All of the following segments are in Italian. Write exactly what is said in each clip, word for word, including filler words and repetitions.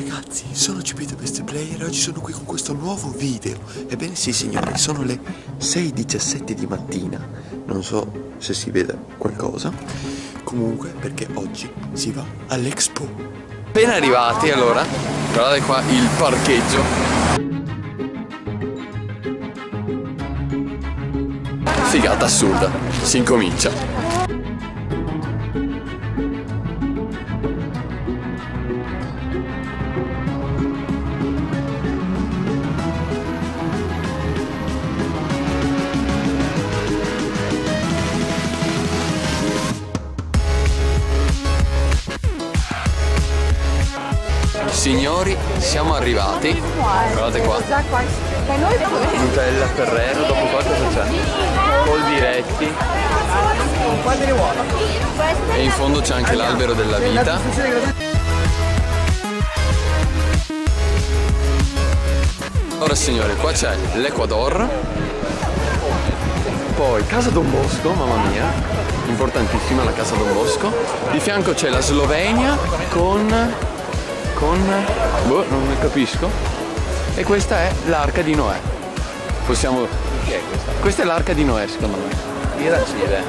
ragazzi, sono G P the Best Player e oggi sono qui con questo nuovo video. Ebbene sì signori, sono le sei e diciassette di mattina. Non so se si vede qualcosa. Comunque, perché oggi si va all'Expo. Appena arrivati, allora, guardate qua il parcheggio. Figata assurda, si incomincia. Signori, siamo arrivati. Guardate qua. Nutella, Ferrero, dopo qua cosa c'è? Coldiretti. E in fondo c'è anche l'albero della vita. Allora signore, qua c'è l'Ecuador. Poi Casa Don Bosco, mamma mia. Importantissima la Casa Don Bosco. Di fianco c'è la Slovenia con... con... boh, non ne capisco. E questa è l'arca di Noè. Possiamo... Che è questa? Questa è l'arca di Noè, secondo me. Era Cile.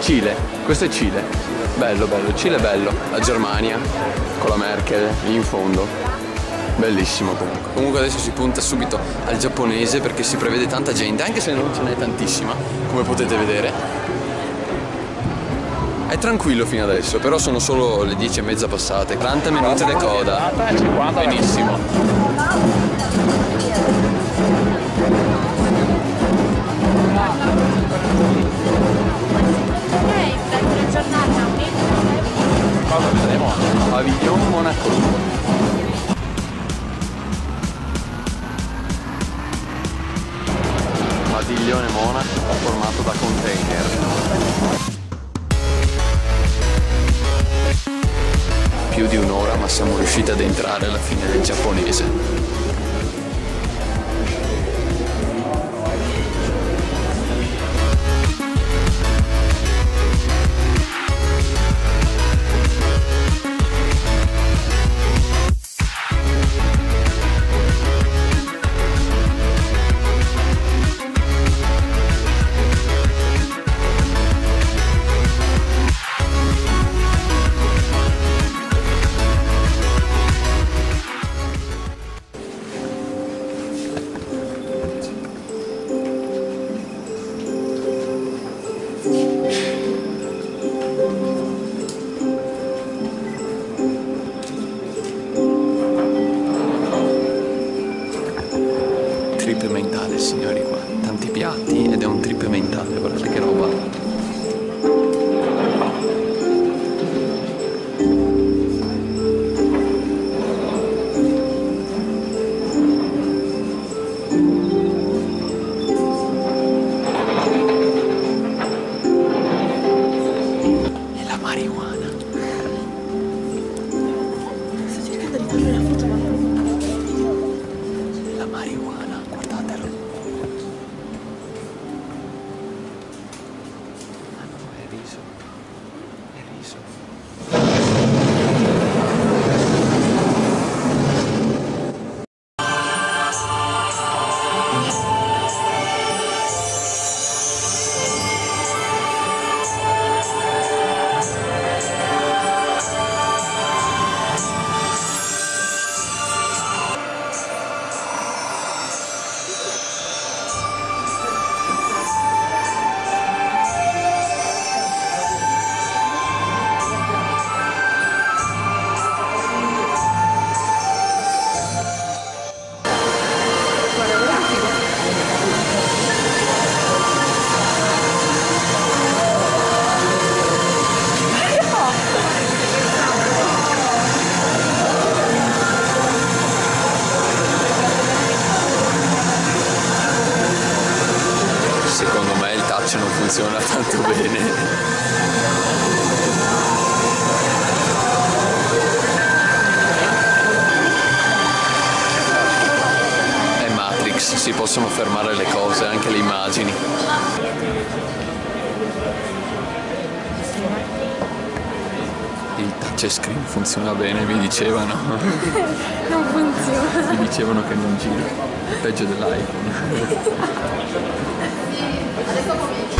Cile. Questo è Cile. Bello, bello. Cile è bello. La Germania, con la Merkel, lì in fondo. Bellissimo comunque. Comunque adesso si punta subito al giapponese perché si prevede tanta gente, anche se non ce n'è tantissima, come potete vedere. È tranquillo fino adesso, però sono solo le dieci e mezza passate. quaranta minuti di coda. Benissimo. Cosa vedremo? Pavillon Monaco. Padiglione Monaco formato da container. Più di un'ora, ma siamo riusciti ad entrare alla fine del giapponese. Trip mentale, signori, qua tanti piatti ed è un trip mentale, guardate che roba. E la marijuana. Sto cercando di fare una foto, ma la marijuana. Secondo me il touch non funziona tanto bene. È Matrix, si possono fermare le cose, anche le immagini. Il touch Cioè, Scream funziona bene, mi dicevano. Non funziona. Mi dicevano che non gira. Peggio dell'iPhone. Adesso comincio.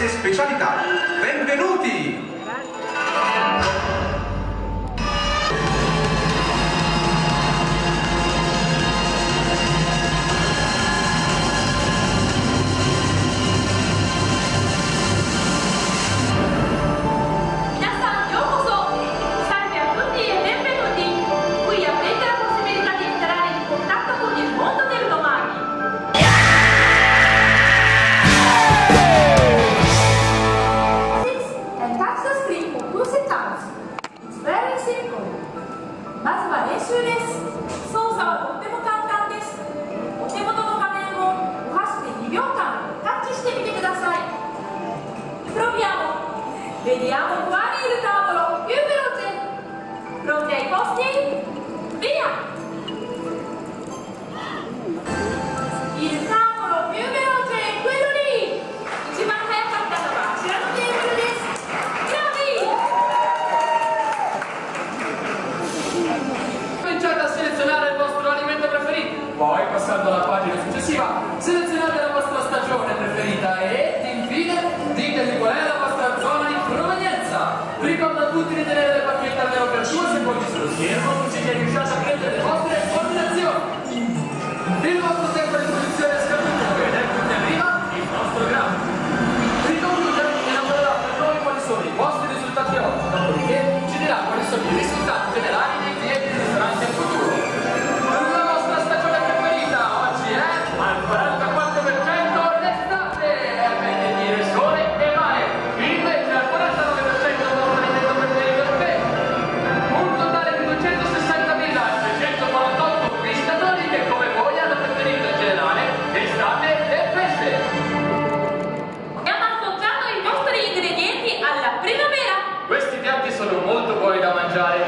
Specialità, benvenuti! Vediamo quale è il tavolo più veloce. Pronti ai posti? Via! Il tavolo più veloce è quello lì. Ci manca a fatta la pace. Non devi. Cominciate a selezionare il vostro alimento preferito. Poi, passando alla pagina successiva, selezionate la vostra stagione preferita e infine ditemi qual è la vostra zona. Ricordo a tutti di tenere le partite almeno per due secondi sullo schermo, così che riusciate a prendere le vostre ordinazioni. Il vostro tempo di esposizione è scaduto, vedete, quindi arriva il nostro grafo. Ricominciate e lavorerà per noi quali sono i vostri risultati oggi, dopodiché ci dirà quali sono i risultati generali dei clienti del ristorante al futuro. La vostra stagione preferita oggi è al quarantaquattro per cento l'estate, è meglio dire sole e mare, invece al quarantanove per cento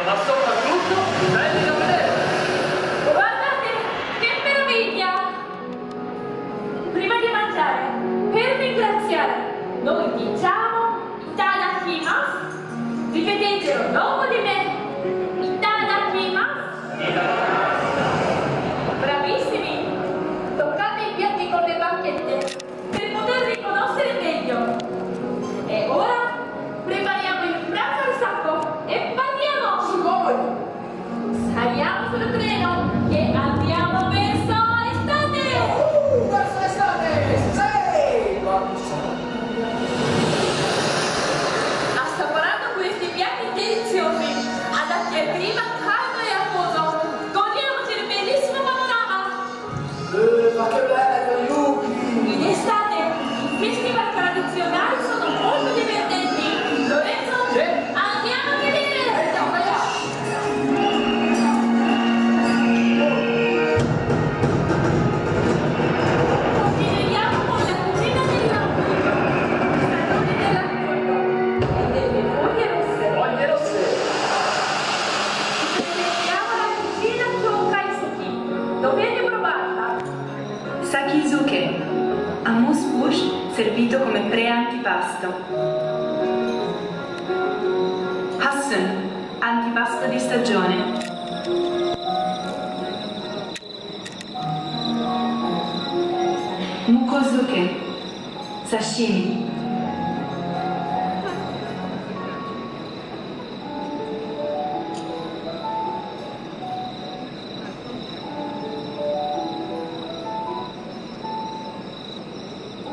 ma soprattutto belli da vedere. Guardate che meraviglia! Prima di mangiare, per ringraziare, noi diciamo itadakimasu. Ripetetelo dopo di me. Itadakimasu. Bravissimi! Toccate i piatti con le bacchette per poter riconoscere meglio. E ora prepariamo il pranzo al sacco e partiamo! Su voi! Saliamo sul treno che andiamo verso l'estate! Uh, verso l'estate! Sì! Assaporando questi piatti deliziosi, adatti al clima caldo e acquoso, godiamoci il bellissimo panorama! Uh, ma che bello, Yuki! In estate, i festival tradizionali sono molto divertenti! Lorenzo, sì. Andiamo a vedere! Eh, no, continuiamo con la cucina degli alberi, salone dell'accordo e delle foglie rosse. Foglie rosse! Prendiamo la cucina Chōkaisuki. Dovete provarla! Sakizuke, hummus bush servito come pre-antipasto. Antipasto di stagione. Mukozuke, sashimi.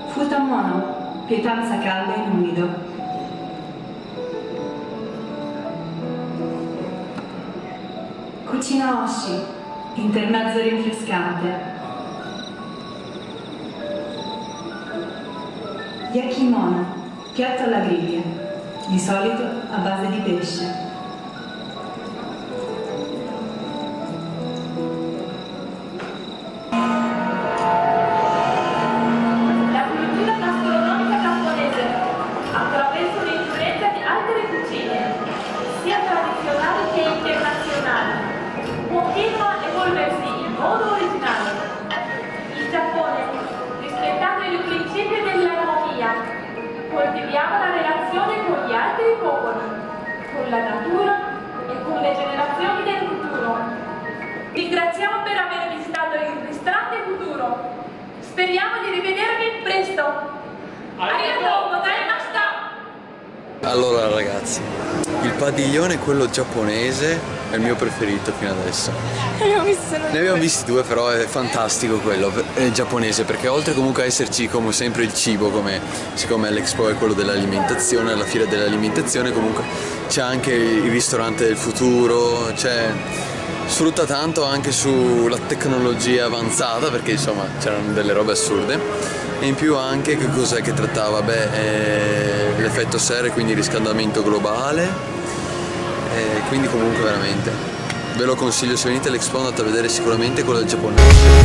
Futamono, pietanza calda e umido. Cucina Oshi, intermezzo rinfrescante. Yakimono, piatto alla griglia, di solito a base di pesce. La cultura gastronomica giapponese, attraverso e internazionali, potevano evolversi in modo originale. Il Giappone, rispettando il principio dell'armonia, coltivava la relazione con gli altri popoli, con la natura e con le generazioni del futuro. Ringraziamo per aver visitato il ristorante futuro. Speriamo di rivedervi presto. Arigatou gozaimashita! Allora ragazzi, il padiglione, quello giapponese, è il mio preferito fino adesso. Ne abbiamo visti due, però è fantastico quello è giapponese, perché oltre comunque a esserci come sempre il cibo, come siccome l'Expo è quello dell'alimentazione, la fiera dell'alimentazione, comunque c'è anche il ristorante del futuro, c'è, sfrutta tanto anche sulla tecnologia avanzata, perché insomma c'erano delle robe assurde. E in più anche che cos'è che trattava? Beh, l'effetto serra, quindi il riscaldamento globale, e quindi comunque veramente ve lo consiglio, se venite all'Expo andate a vedere sicuramente quello del giapponese.